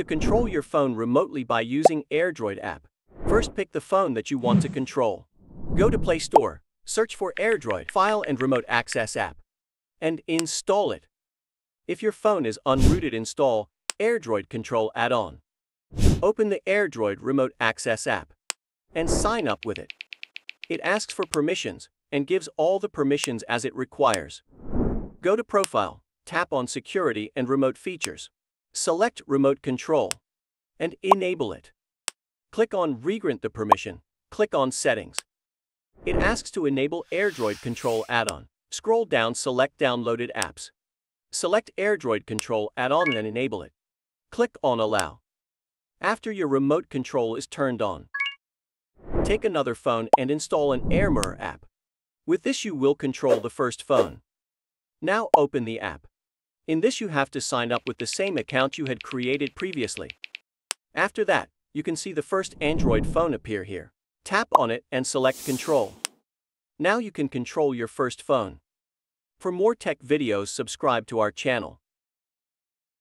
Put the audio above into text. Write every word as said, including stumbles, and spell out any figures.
To control your phone remotely by using AirDroid app, first pick the phone that you want to control. Go to Play Store, search for AirDroid File and Remote Access App, and install it. If your phone is unrooted, install AirDroid Control add-on. Open the AirDroid Remote Access App and sign up with it. It asks for permissions and gives all the permissions as it requires. Go to Profile, tap on Security and Remote Features. Select Remote Control and enable it. Click on Regrant the permission, click on Settings. It asks to enable AirDroid Control add-on. Scroll down, select Downloaded Apps. Select AirDroid Control add-on and enable it. Click on Allow. After your remote control is turned on, take another phone and install an AirMirror app. With this you will control the first phone. Now open the app. In this you have to sign up with the same account you had created previously. After that, you can see the first Android phone appear here. Tap on it and select Control. Now you can control your first phone. For more tech videos, subscribe to our channel.